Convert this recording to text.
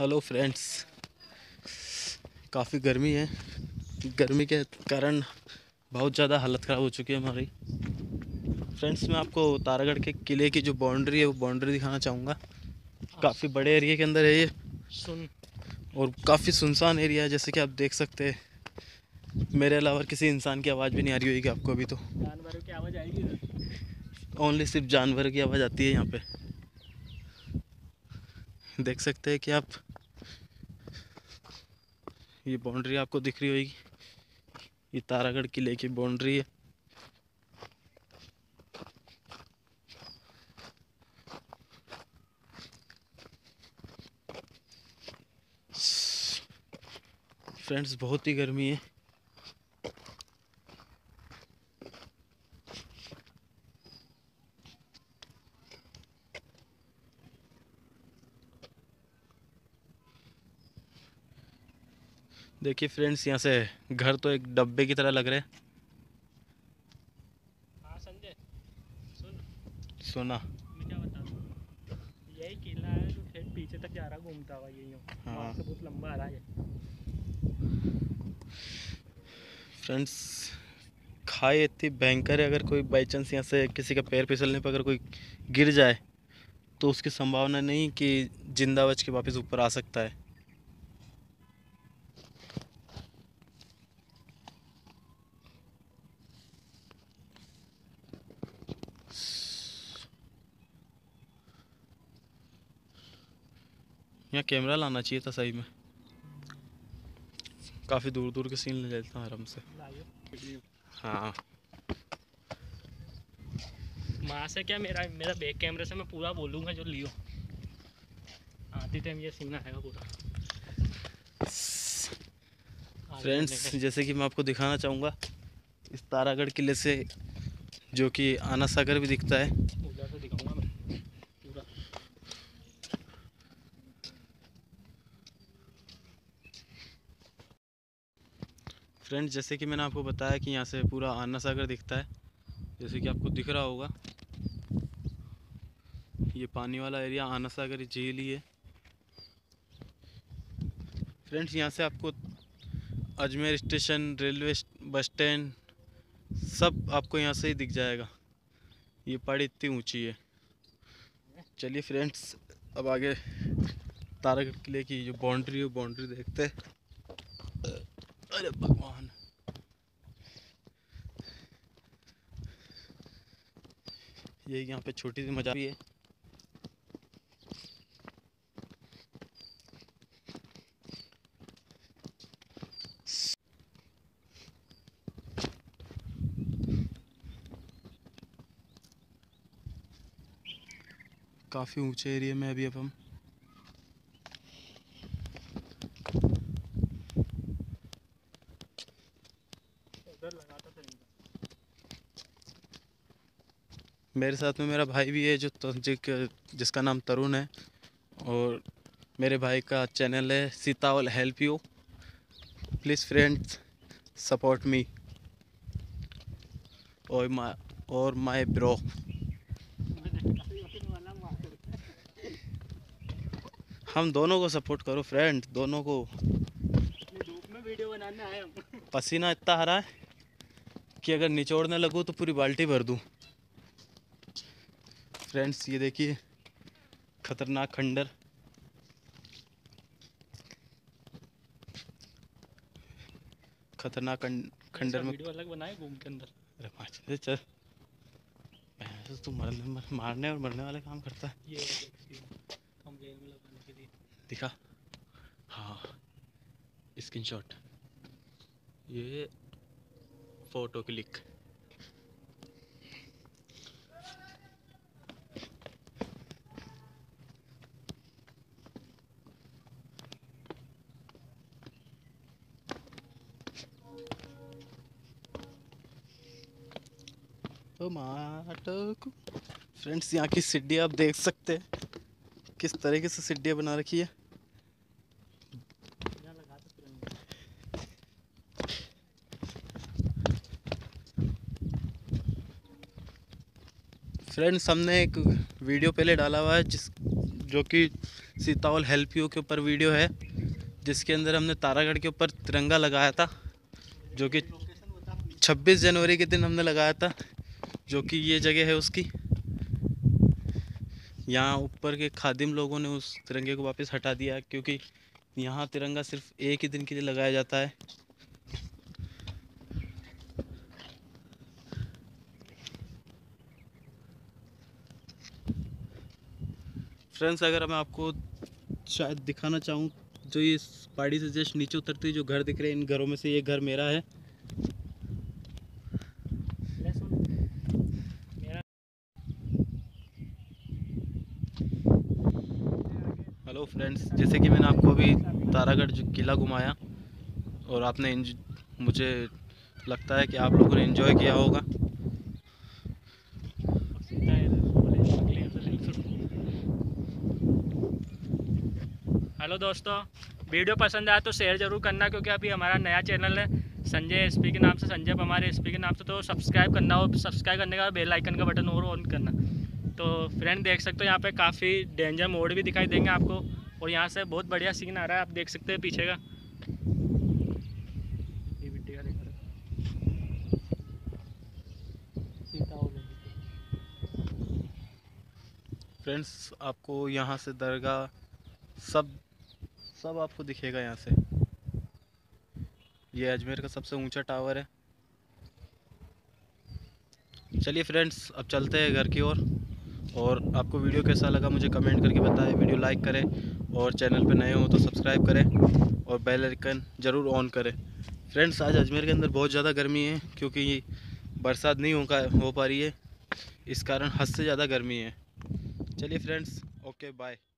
Hello friends, काफ़ी गर्मी है। गर्मी के कारण बहुत ज़्यादा हालत ख़राब हो चुकी है हमारी। फ्रेंड्स, मैं आपको तारागढ़ के किले की जो बाउंड्री है वो बाउंड्री दिखाना चाहूँगा। काफ़ी बड़े एरिया के अंदर है ये और काफ़ी सुनसान एरिया है, जैसे कि आप देख सकते हैं। मेरे अलावा किसी इंसान की आवाज़ भी नहीं आ रही होगी आपको अभी तो। जानवरों की आवाज़ आएगी, ओनली सिर्फ जानवरों की आवाज़ आती है यहाँ पे। देख सकते हैं कि आप ये बाउंड्री आपको दिख रही होगी। ये तारागढ़ किले की बाउंड्री है। फ्रेंड्स, बहुत ही गर्मी है। देखिए फ्रेंड्स, यहाँ से घर तो एक डब्बे की तरह लग रहा है। हाँ संजय, सुना मैं क्या बता दूँ, यही किला है जो ठेठ पीछे तक जा रहा घूमता हुआ। यही हाँ, से बहुत लंबा आ रहा है। फ्रेंड्स, खाई इतनी भयंकर है, अगर कोई बाई चांस यहाँ से किसी का पैर फिसलने पर अगर कोई गिर जाए तो उसकी संभावना नहीं कि जिंदा बच के वापस ऊपर आ सकता है। यहाँ कैमरा लाना चाहिए था सही में। काफ़ी दूर दूर के सीन ले लेता हूँ आराम से। हाँ, माँ से क्या मेरा बैक कैमरे से मैं पूरा बोलूँगा जो लियो आते टाइम। ये सीन आएगा पूरा। फ्रेंड्स, जैसे कि मैं आपको दिखाना चाहूँगा, इस तारागढ़ किले से जो कि आना सागर भी दिखता है। उधर से दिखाऊँगा मैं पूरा। फ्रेंड्स, जैसे कि मैंने आपको बताया कि यहाँ से पूरा आना सागर दिखता है, जैसे कि आपको दिख रहा होगा। ये पानी वाला एरिया आना सागर झील ही है। फ्रेंड्स, यहाँ से आपको Ajmer station, railway bus stand सब आपको यहाँ से ही दिख जाएगा। ये पहाड़ी इतनी ऊंची है। चलिए फ्रेंड्स, अब आगे तारागढ़ किले की जो बाउंड्री है बाउंड्री देखते हैं। अरे भगवान, ये यहाँ पे छोटी सी मज़ा भी है। काफ़ी ऊंचे एरिया में अभी अब हम। मेरे साथ में मेरा भाई भी है जो जिसका नाम तरुण है, और मेरे भाई का चैनल है Sita help you. Please friends, support me और माय ब्रो। हम दोनों को सपोर्ट करो फ्रेंड, दोनों को। धूप में वीडियो बनाने आए हम। पसीना इतना आ रहा है कि अगर निचोड़ने लगूँ तो पूरी बाल्टी भर दूँ। फ्रेंड्स, ये देखिए खतरनाक खंडर। खतरनाक खंडर में वीडियो अलग बनाए घूम के अंदर। अरे मार चल, तू मारने और मरने वाले काम करता है। ये हम जेल में लगाने के लिए दिखा। हाँ, स्क्रीनशॉट, ये फोटो क्लिक। फ्रेंड्स, यहाँ की सीढ़ियाँ आप देख सकते हैं किस तरीके से सीढ़ियाँ बना रखी है। फ्रेंड्स, हमने एक वीडियो पहले डाला हुआ है जो कि सीता हेल्प यू के ऊपर वीडियो है, जिसके अंदर हमने तारागढ़ के ऊपर तिरंगा लगाया था, जो कि 26 जनवरी के दिन हमने लगाया था, जो कि ये जगह है उसकी। यहाँ ऊपर के खादिम लोगों ने उस तिरंगे को वापस हटा दिया, क्योंकि यहाँ तिरंगा सिर्फ एक ही दिन के लिए लगाया जाता है। फ्रेंड्स, अगर मैं आपको शायद दिखाना चाहूँ, जो ये पहाड़ी से जस्ट नीचे उतरती है जो घर दिख रहे हैं, इन घरों में से ये घर मेरा है। हेलो फ्रेंड्स, जैसे कि मैंने आपको अभी तारागढ़ किला घुमाया और आपने मुझे लगता है कि आप लोगों ने एंजॉय किया होगा। हेलो दोस्तों, वीडियो पसंद आया तो शेयर ज़रूर करना, क्योंकि अभी हमारा नया चैनल है संजय एस पी के नाम से, संजय हमारे एस पी के नाम से, तो सब्सक्राइब करना हो। सब्सक्राइब करने का बेल आइकन का बटन और ऑन करना। तो फ्रेंड देख सकते हो यहाँ पे काफ़ी डेंजर मोड़ भी दिखाई देंगे आपको, और यहाँ से बहुत बढ़िया सीन आ रहा है, आप देख सकते हैं पीछे का। फ्रेंड्स, आपको यहाँ से दरगाह सब आपको दिखेगा यहाँ से। ये अजमेर का सबसे ऊंचा टावर है। चलिए फ्रेंड्स, अब चलते हैं घर की ओर, और आपको वीडियो कैसा लगा मुझे कमेंट करके बताएं। वीडियो लाइक करें, और चैनल पर नए हो तो सब्सक्राइब करें, और बेल आइकन ज़रूर ऑन करें। फ्रेंड्स, आज अजमेर के अंदर बहुत ज़्यादा गर्मी है, क्योंकि बरसात नहीं हो पा रही है, इस कारण हद से ज़्यादा गर्मी है। चलिए फ्रेंड्स, ओके बाय।